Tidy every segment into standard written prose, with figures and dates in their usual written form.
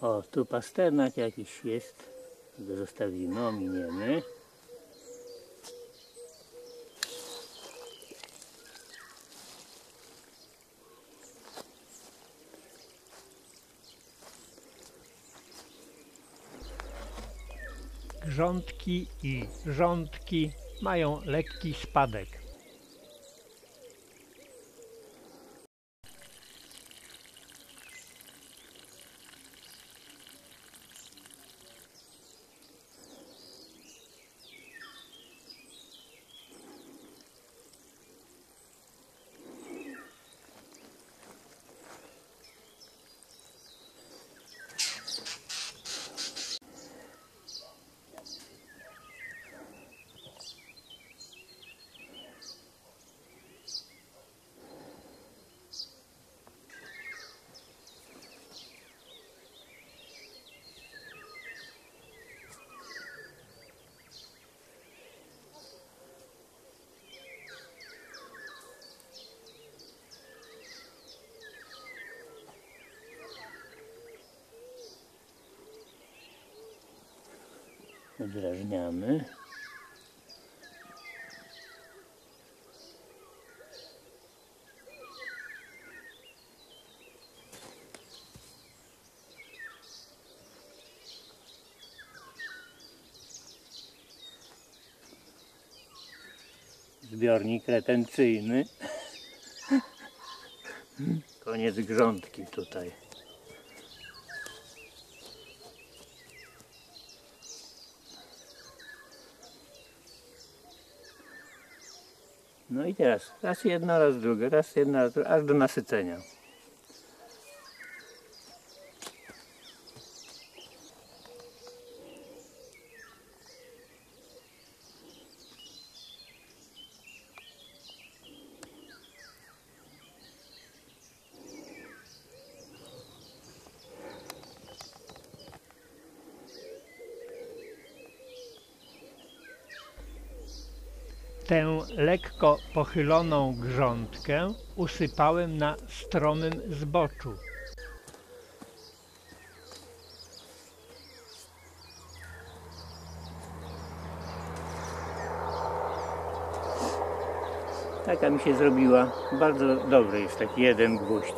O, tu pasternak jakiś jest, go zostawimy, ominiemy. Grządki i rządki mają lekki spadek. Odrażniamy. Zbiornik retencyjny. Koniec grządki tutaj. No i teraz raz jedno, raz drugie, raz jedno, raz drugie, aż do nasycenia. Tę lekko pochyloną grządkę usypałem na stromym zboczu. Taka mi się zrobiła. Bardzo dobry jest taki jeden gwóźdź.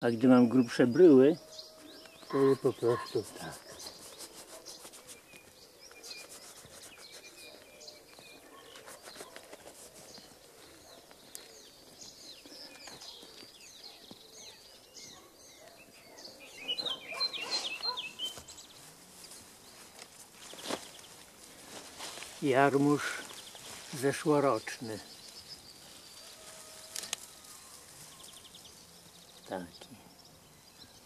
A gdy mam grubsze bryły, to je po prostu tak. Jarmuż zeszłoroczny. Taki.